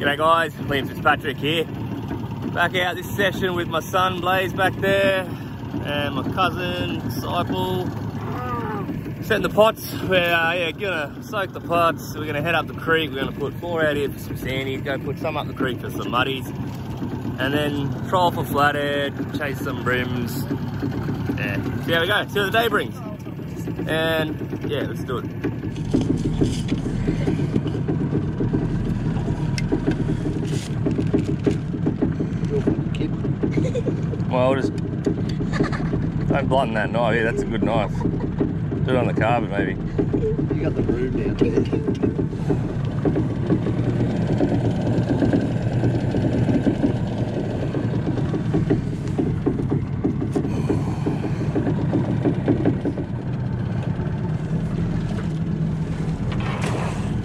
G'day guys, Liam Fitzpatrick here. Back out this session with my son Blaise back there and my cousin Seipel. Setting the pots, we're gonna soak the pots. We're gonna head up the creek, we're gonna put four out here for some sandies, go put some up the creek for some muddies, and then troll for flathead, chase some brims. Yeah, see how we go, see what the day brings. And yeah, let's do it. My oldest. Don't blunt that knife. Yeah, that's a good knife. Do it on the carpet, maybe. You got the room down there.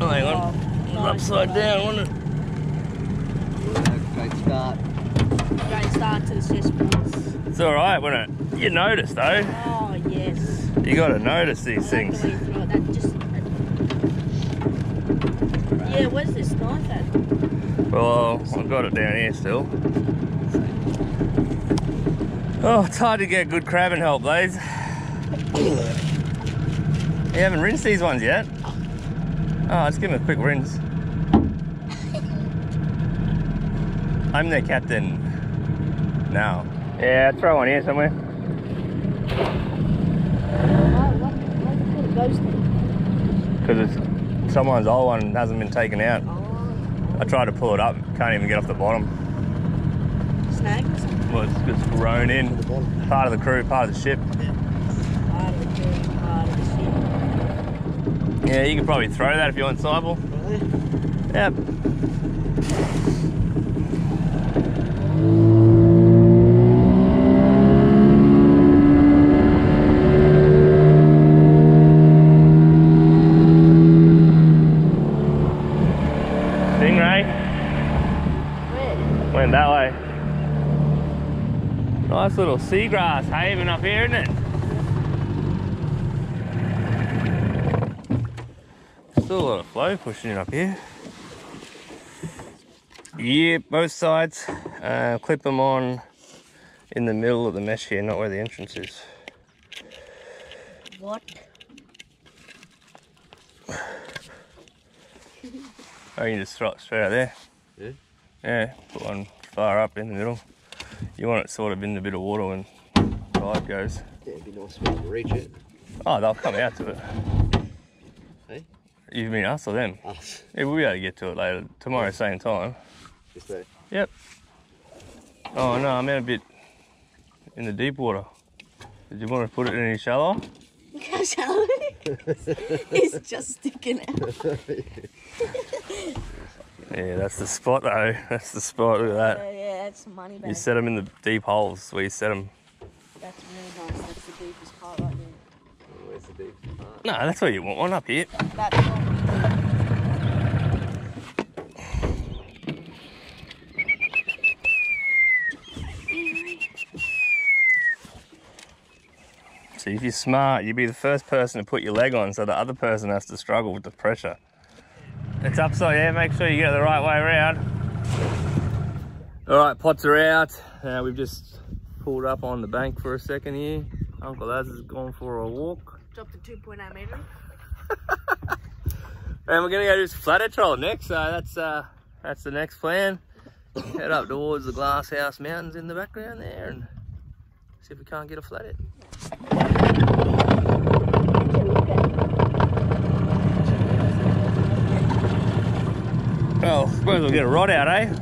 Oh, hang on. Oh, nice. Upside down, wasn't it? Start to the cesspools. It's alright, wasn't it? You notice though. Oh yes. You gotta notice these things. That just... Yeah, where's this knife at? Well, I've got it down here still. Oh, it's hard to get good crabbing help, Blaise. You haven't rinsed these ones yet? Oh, let's give them a quick rinse. I'm their captain. Now. Yeah, throw one here somewhere. Because it's someone's old one hasn't been taken out. I tried to pull it up, can't even get off the bottom. Snag? Well, it's grown in. Part of the crew, part of the ship. Yeah, you can probably throw that if you want, Seipel. Yep. That way. Nice little seagrass haven up here, isn't it? Still a lot of flow pushing in up here. Yeah, both sides. Clip them on in the middle of the mesh here, not where the entrance is. What? Oh, you can just throw it straight out there. Yeah? Yeah, put one far up in the middle. You want it sort of in the bit of water when the tide goes. Yeah, it'd be nice for you to reach it. Oh, they'll come out to it. Hey? You mean us or them? Us. Yeah, we'll be able to get to it later. Tomorrow, same time. Just there? Yep. Oh no, I'm out a bit in the deep water. Did you want to put it in any shallow? How shallow? It's just sticking out. Yeah, that's the spot though. That's the spot. Look at that. Yeah, that's money bag. You set them in the deep holes where you set them. That's really nice. That's the deepest part right there. Oh, where's the deepest part? No, that's where you want one, up here. That's what we do. See, if you're smart, you'd be the first person to put your leg on so the other person has to struggle with the pressure. It's upside, yeah, make sure you get it the right way around. Alright, pots are out. We've just pulled up on the bank for a second here. Uncle Laz has gone for a walk. Dropped the 2.8 metre. And we're going to go do some flathead troll next, so that's the next plan. Head up towards the Glass House Mountains in the background there and see if we can't get a flathead. Well, I suppose we'll get a rod out, eh? Oh, yes.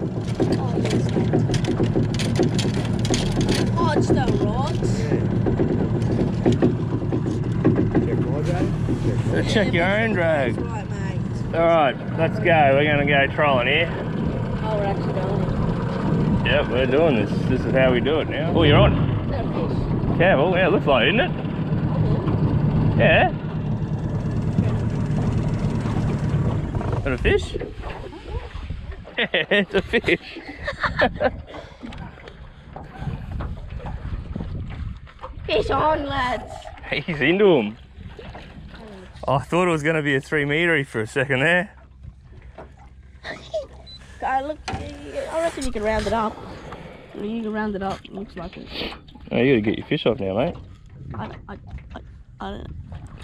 Oh, it's the rods. Yeah. Check my drag. Check your own drag. That's right, mate. Alright, let's go. We're going to go trolling here. Oh, we're actually doing it. Yep, we're doing this. This is how we do it now. Oh, you're on. Is that a fish? Careful. Yeah, it looks like it, isn't it? Oh, yeah. Yeah. Is that a fish? Yeah, it's a fish. Fish on, lads. He's into them. I thought it was going to be a 3 metre for a second there. look, I reckon you can round it up. You can round it up, it looks like it. Oh, you gotta get your fish off now, mate. I don't.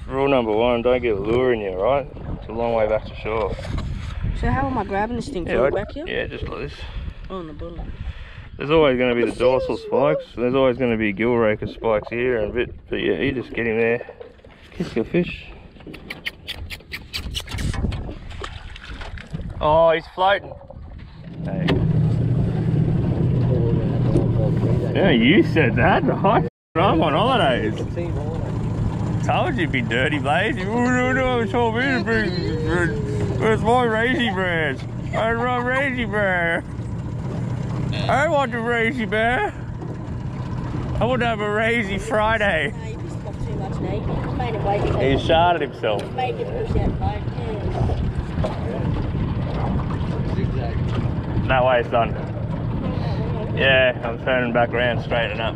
Rule number one, don't get a lure in you, right? It's a long way back to shore. So how am I grabbing this thing? Can you whack here? Yeah, just like this. On the bottom. There's always going to be the dorsal spikes. There's always going to be gill raker spikes here and a bit. But yeah, you just get him there. Kiss your fish. Oh, he's floating. Hey. Yeah, you said that. I'm on holidays. Told you'd be dirty, Blaise. It's my Raisy Bear. I love Raisy Bear. I don't want a Raisy Bear. I want to have a Raisy Friday. He pissed off too much now. He's made him wait. He sharded himself. He's made him push out boat. Yeah. Zigzag. That way it's done. Yeah, I'm turning back around, straightening up.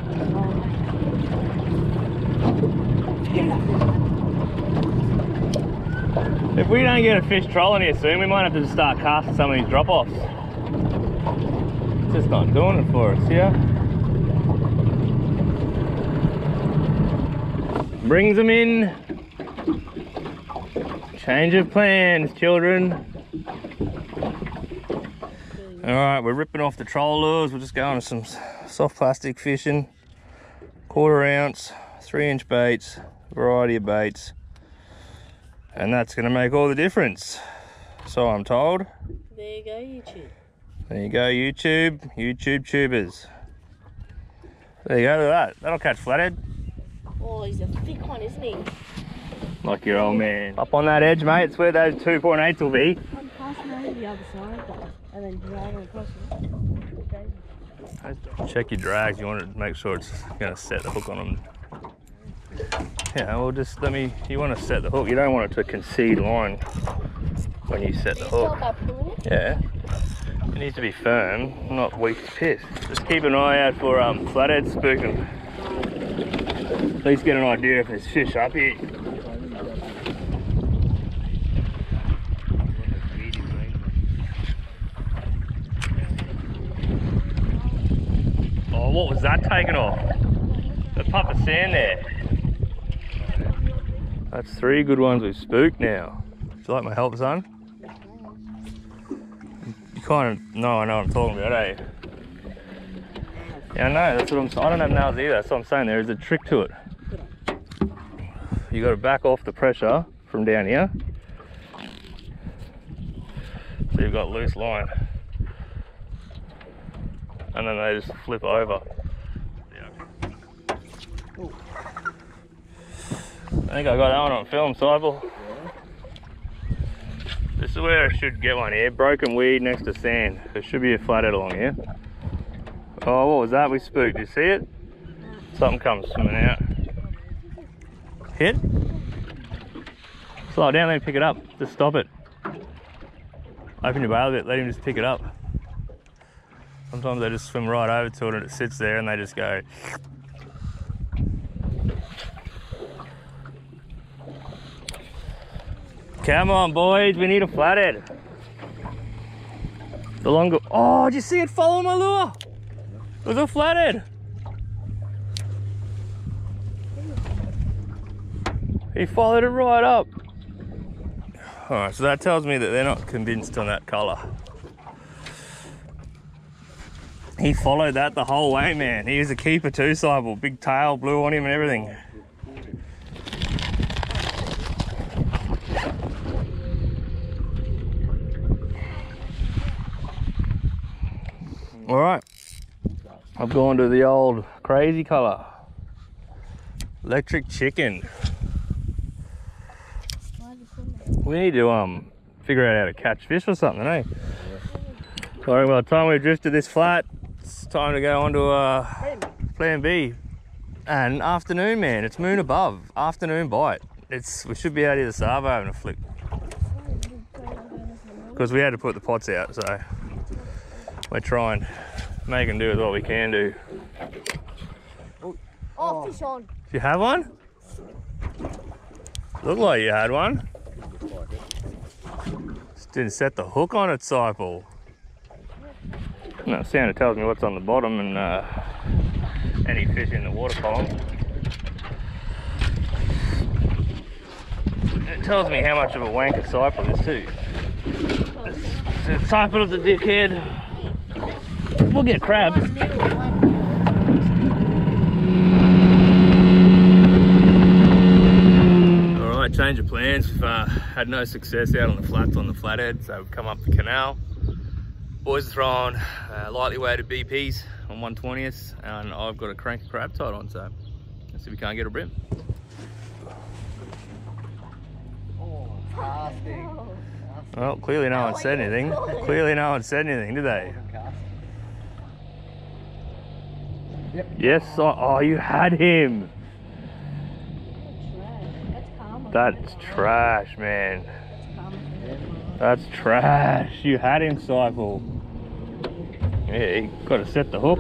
If we don't get a fish trolling here soon, we might have to start casting some of these drop-offs. It's just not doing it for us, yeah? Brings them in. Change of plans, children. Alright, we're ripping off the troll lures. We're just going to some soft plastic fishing. 1/4 ounce, 3-inch baits, variety of baits. And that's going to make all the difference. So I'm told. There you go, YouTube. There you go, YouTube. YouTube tubers. There you go, look at that. That'll catch flathead. Oh, he's a thick one, isn't he? Like your old man. Up on that edge, mate. It's where those 2.8s will be. I'm passing over the other side and then driving across it. Check your drags. You want to make sure it's going to set the hook on them. Yeah, well, just let me. You want to set the hook. You don't want it to concede line when you set the hook. Yeah, it needs to be firm, not weak as piss. Just keep an eye out for flathead spooking. At least get an idea if there's fish up here. Oh, what was that taking off? The pup of sand there. That's 3 good ones we've spooked now. Do you like my help, son? You kind of know I know what I'm talking about, eh? Yeah, I know, that's what I'm saying. I don't have nails either, that's what I'm saying. There is a trick to it. You got to back off the pressure from down here. So you've got loose line. And then they just flip over. I think I got that one on film, Seipel. Yeah. This is where I should get one here. Broken weed next to sand. There should be a flathead along here. Oh, what was that? We spooked. Did you see it? Something comes swimming out. Hit? Slow down, let him pick it up. Just stop it. Open your bail a bit, let him just pick it up. Sometimes they just swim right over to it and it sits there and they just go. Come on, boys, we need a flathead. The longer. Oh, did you see it follow my lure? It was a flathead. He followed it right up. Alright, so that tells me that they're not convinced on that colour. He followed that the whole way, man. He was a keeper too, Seipel. Big tail blew on him and everything. Alright, I've gone to the old crazy colour. Electric chicken. We need to figure out how to catch fish or something, eh? Yeah. Sorry, by the time we've drifted this flat, it's time to go on to plan B. And afternoon, man, it's moon above. Afternoon bite. We should be out here this arvo having a flick. Because we had to put the pots out, so. We're trying to make and do with what we can do. Oh, fish on. Do you have one? Looked like you had one. Just didn't set the hook on it, Seipel. And that sounder tells me what's on the bottom and any fish in the water column. It tells me how much of a wanker Seipel is too. Seipel is a dickhead. We'll get crabs. Alright, change of plans. We've had no success out on the flats on the flathead, so we've come up the canal. Boys are throwing lightly weighted BPs on 1/20ths, and I've got a cranky crab tied on, so let's see if we can't get a brim. Oh, casting. Well, clearly no one said anything. Clearly no one said anything, did they? Yep. Yes, oh, you had him. That's trash, man. That's trash. You had him, Seipel. Yeah, he got to set the hook.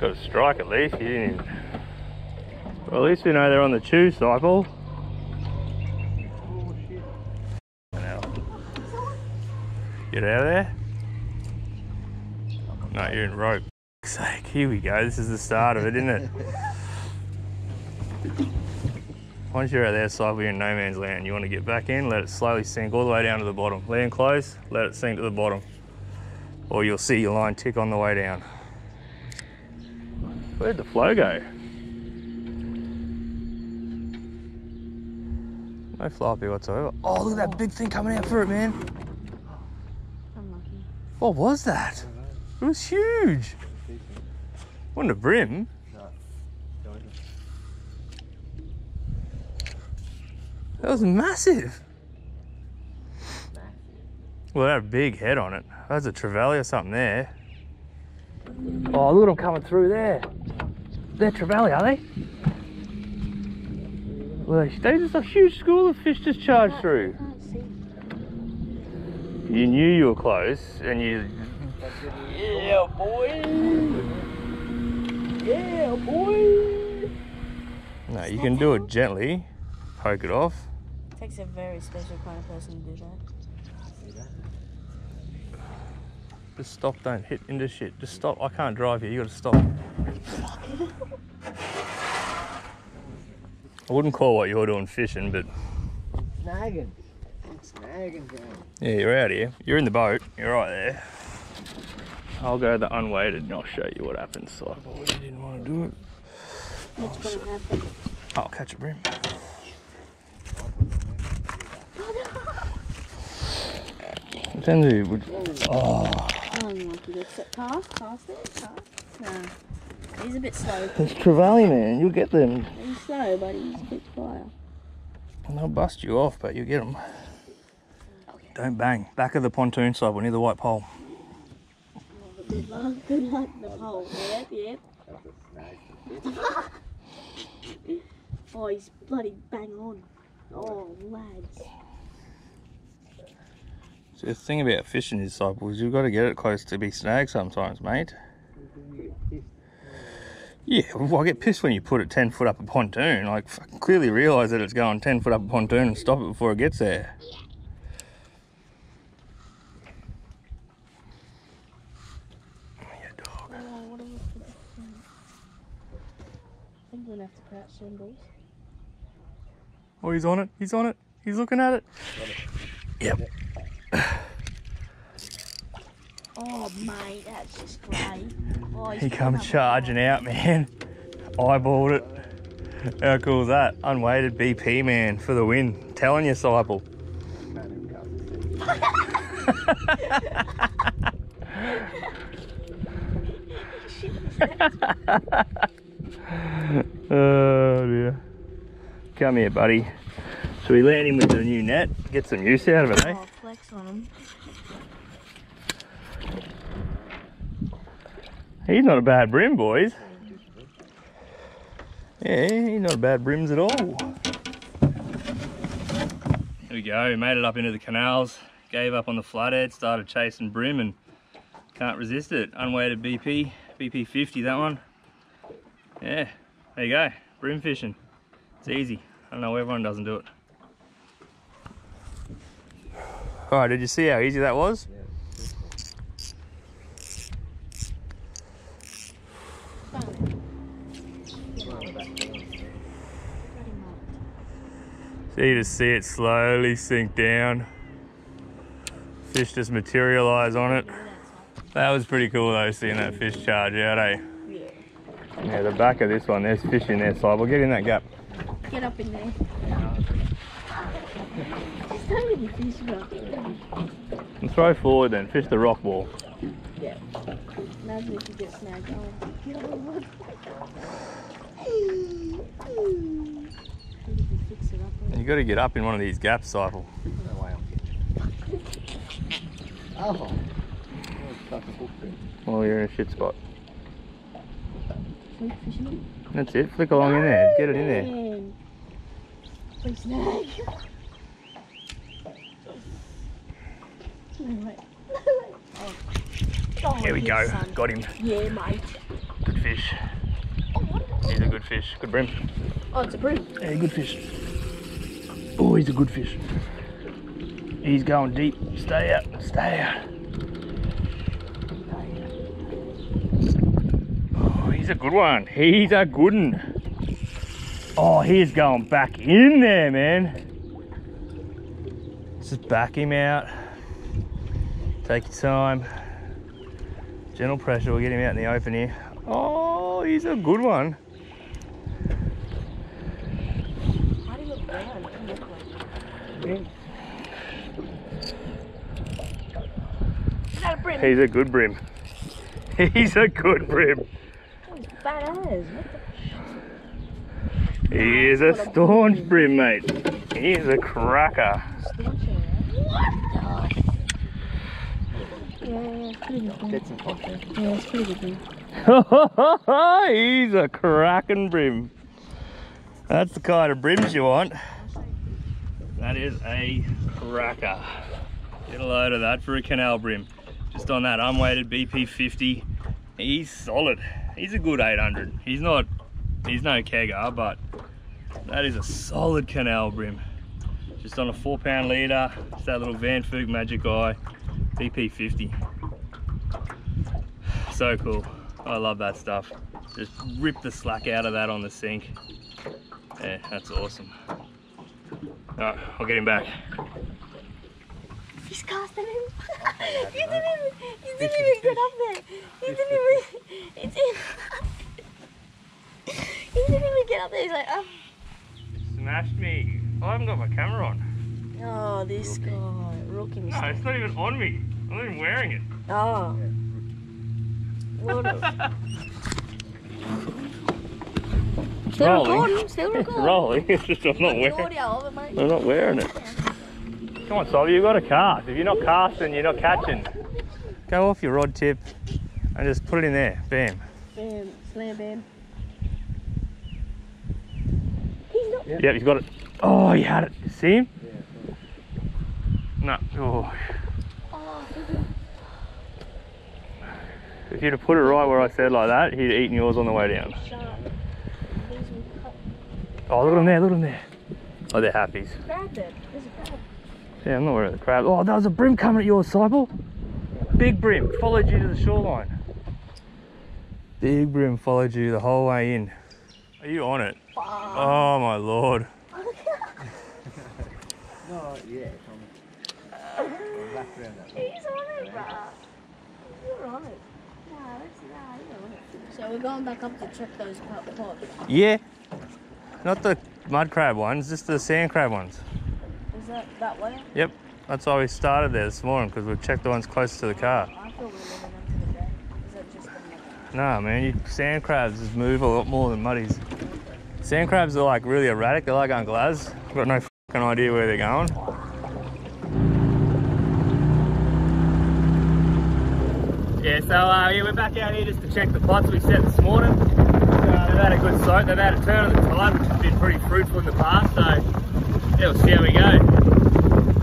Got to strike at least. He didn't even... Well, at least we know they're on the chew, Seipel. Oh, shit. Get out of there. No, you're in rope. For fuck's sake, here we go. This is the start of it, isn't it? Once you're out there, Seipel, you're in no man's land. You want to get back in, let it slowly sink all the way down to the bottom. Land close, let it sink to the bottom. Or you'll see your line tick on the way down. Where'd the flow go? No flow up here whatsoever. Oh, look at that big thing coming out for it, man. I'm lucky. What was that? It was huge. It wasn't a brim. That was massive. Well, that big head on it. That's a trevally or something there. Oh, look at them coming through there. They're trevally, are they? Well, there's a huge school of fish just charged through. You knew you were close, and you. Yeah, boy. Yeah, boy. No, you can do it gently. Poke it off. It takes a very special kind of person to do that. Just stop, don't hit into shit. Just stop. I can't drive here, you gotta stop. I wouldn't call what you're doing fishing, but. Snagging. Snagging down. Yeah, you're out here. You're in the boat. You're right there. I'll go the unweighted and I'll show you what happens. So I really didn't want to do it. What's gonna happen? I'll catch a brim. Would, oh. He's a bit slow. It's trevally, man. You'll get them. He's slow, but he's a bit fire. And they'll bust you off, but you'll get them. Okay. Don't bang. Back of the pontoon side, we're near the white pole. Oh, good luck, the pole. Yep, yep. Oh, he's bloody bang on. Oh, lads. So the thing about fishing is, Seipel, is you've got to get it close to be snagged sometimes, mate. Yeah, well, I get pissed when you put it 10 foot up a pontoon. Like, fucking clearly realise that it's going 10 foot up a pontoon and stop it before it gets there. Yeah, dog. Oh, what are we doing? I think we're going to have to crouch some balls. Oh, he's on it. He's on it. He's looking at it. Yep. Oh mate, that's just great. Oh, he come charging out, man. Eyeballed it. How cool is that? Unweighted BP, man, for the win. Telling you, Seipel. Oh dear. Come here, buddy. So we land him with the new net, get some use out of it, eh? Oh, flex on him. He's not a bad brim, boys. Yeah, he's not a bad brims at all. Here we go, we made it up into the canals, gave up on the flathead, started chasing brim and can't resist it. Unweighted BP, BP50 that one. Yeah, there you go, brim fishing. It's easy, I know everyone doesn't do it. Alright, did you see how easy that was? Yeah. So you just see it slowly sink down. Fish just materialize on it. That was pretty cool though, seeing that fish charge out, eh? Yeah. Yeah, the back of this one, there's fish in there, so we'll get in that gap. Get up in there. There's so many fish about there. And throw forward then, fish the rock wall. Yeah. Imagine if you get snagged. Oh, get on the water. You've got to get up in one of these gaps, Seipel. No way I'm getting it. Oh. Well, you're in a shit spot. That's it, flick along in there, get it in there. Please snag. No way. There we go, son. Got him. Yeah, mate. Good fish. He's a good fish. Good brim. Oh, it's a brim. Yeah, good fish. Oh, he's a good fish. He's going deep. Stay out. Stay out. Oh, he's a good one. He's a good one. Oh, he's going back in there, man. Let's just back him out. Take your time. Gentle pressure will get him out in the open here. Oh, he's a good one. How do you look down? What do you look like? Is that a brim? He's a good brim. He's a good brim. Oh, he's badass. What the... He is a staunch brim, mate. He is a cracker. What the... Yeah, it's pretty good. Get some fish there. Yeah, it's pretty good. He's a cracking brim. That's the kind of brims you want. That is a cracker. Get a load of that for a canal brim. Just on that unweighted BP50. He's solid. He's a good 800. He's no kegger, but that is a solid canal brim. Just on a 4 pound leader. It's that little Van Vugt Magic Eye BP50. So cool. I love that stuff. Just rip the slack out of that on the sink. Yeah, that's awesome. Alright, I'll get him back. He's casting him. He didn't even get up there. He didn't even get up there. He's like, oh. It smashed me. I haven't got my camera on. Oh, this rookie. Guy. Rookie mistake. No, it's not even on me. I'm not even wearing it. Oh. Yeah. Still recording, still recording. It's rolling, it's just I'm not wearing it. I'm not wearing it. Come on, Sol, you've got to cast. If you're not casting, you're not catching. Go off your rod tip and just put it in there. Bam. Bam. Slam bam. He's not... Yep, he's got it. Oh, he had it. You see him? No. Oh. If you'd have put it right where I said like that, he'd have eaten yours on the way down. Oh, look at him there, look at him there. Oh, they're happies. Crab there. There's a crab. Yeah, I'm not worried about the crab. Oh, there was a brim coming at your Seipel. Big brim followed you to the shoreline. Big brim followed you the whole way in. Are you on it? Oh, my Lord. No, yeah. He's on it, bro. You're on it. Nah, you're on it. So we're going back up to check those pots. Yeah. Not the mud crab ones, just the sand crab ones. Is that that way? Yep. That's why we started there this morning, because we've checked the ones close to the car. I thought we were living up to the day. Is that just the... Nah, man. Sand crabs just move a lot more than muddies. Sand crabs are like really erratic. They're like on glass. I've got no fucking idea where they're going. Yeah, so yeah, we're back out here just to check the pots we set this morning. They've had a good soak, they've had a turn of the tide, which has been pretty fruitful in the past, so yeah, we'll see how we go.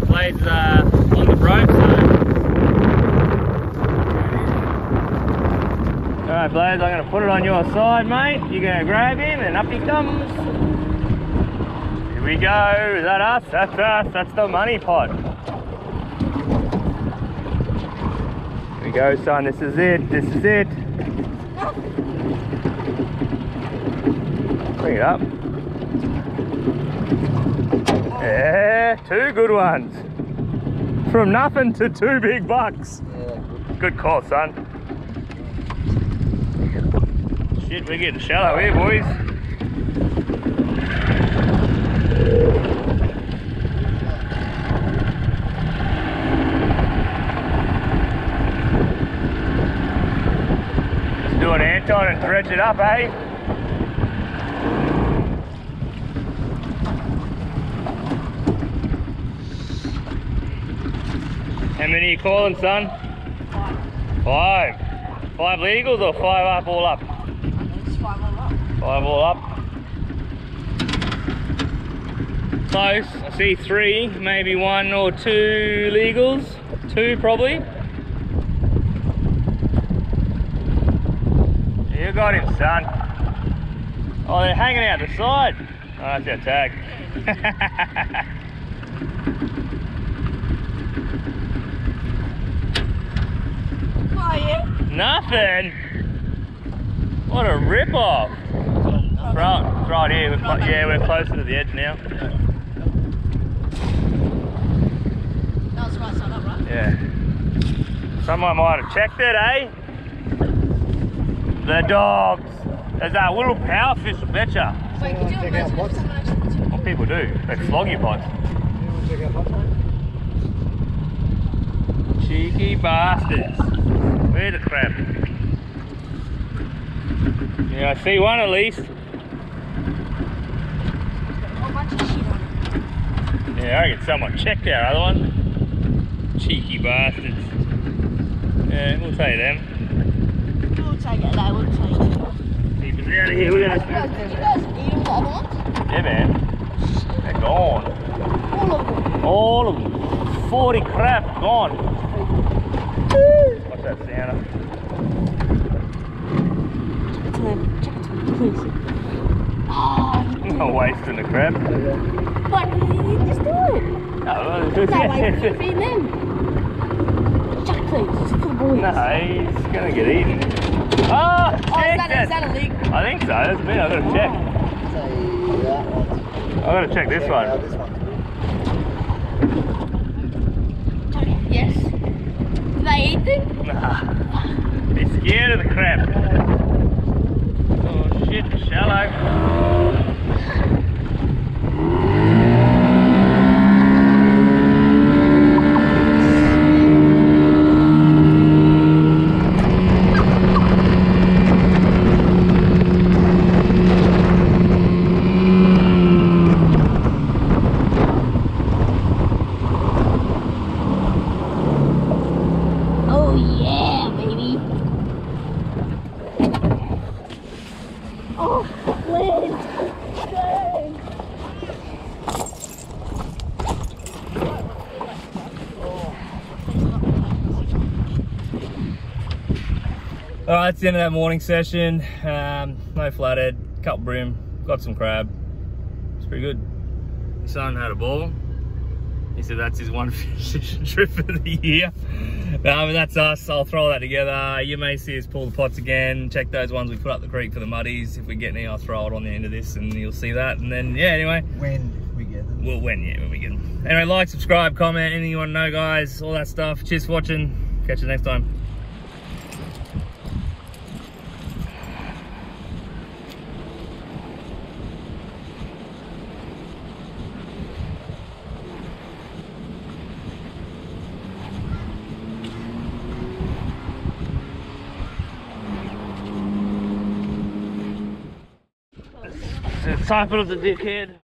Blaise on the rope, so... Alright Blaise, I'm going to put it on your side, mate. You're going to grab him and up he comes. Here we go, is that us? That's us, that's the money pot. Go son, this is it, this is it. Bring it up. Yeah, two good ones. From nothing to two big bucks. Yeah, good call, son. Shit, we're getting shallow here, boys. Let's do an Anton and dredge it up, eh? How many are you calling, son? Five. Five legals or five up all up? Five all up. Five all up. Close. I see three, maybe one or two legals. Two probably. You got him, son. Oh, they're hanging out the side. Oh, that's our tag. Oh, yeah. Nothing. What a rip-off! Right, right here, we're closer to the edge now. That was right side up, right? Yeah. Someone might have checked it, eh? The dogs! There's that little power fish, I betcha. Wait, could you imagine if someone actually took it? What people do, they flog your pots. Cheeky bastards. Where's the crab? Yeah, I see one at least. Got a whole bunch of shit on it. Yeah, I reckon someone checked our other one. Cheeky bastards. Yeah, we'll take them. We'll take it, though, we'll take it. Keep them out of here, we're going to... You guys eat them, the other ones? Yeah, man. They're gone. All of them? All of them. 40 crap gone. What's that sound? I'm not wasting the crab. But you just do it. No, it's not wasting feeding them. Chuck please, just for the boys. No, he's going to get eaten. Oh, is that a legal? I think so, that's me, I've got to check. I've got to check this one. Yes. Do they eat them? Nah. They're scared of the crab. Shit, shallow. Oh yeah, baby. Oh, Blaise! Alright, it's the end of that morning session. No flathead, couple brim, got some crab. It's pretty good. My son had a ball. He said that's his one fishing trip for the year. But that's us. I'll throw that together. You may see us pull the pots again. Check those ones we put up the creek for the muddies. If we get any, I'll throw it on the end of this and you'll see that. And then, yeah, anyway. When we get them. Well, when we get them. Anyway, like, subscribe, comment, anything you want to know, guys. All that stuff. Cheers for watching. Catch you next time. Seipel of the dickhead.